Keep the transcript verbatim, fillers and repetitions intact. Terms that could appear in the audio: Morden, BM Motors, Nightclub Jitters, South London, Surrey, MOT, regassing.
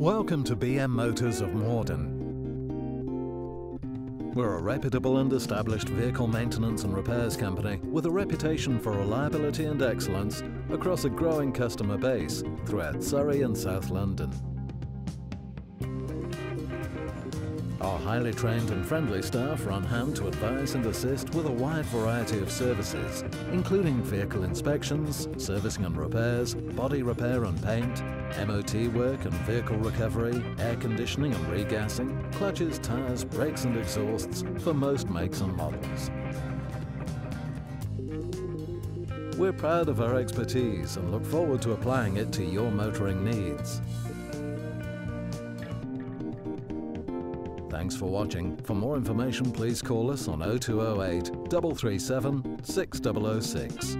Welcome to B M Motors of Morden. We're a reputable and established vehicle maintenance and repairs company with a reputation for reliability and excellence across a growing customer base throughout Surrey and South London. Our highly trained and friendly staff are on hand to advise and assist with a wide variety of services, including vehicle inspections, servicing and repairs, body repair and paint, M O T work and vehicle recovery, air conditioning and regassing, clutches, tyres, brakes and exhausts for most makes and models. We're proud of our expertise and look forward to applying it to your motoring needs. Thanks for watching. For more information, please call us on oh two oh eight, three three seven, six thousand six.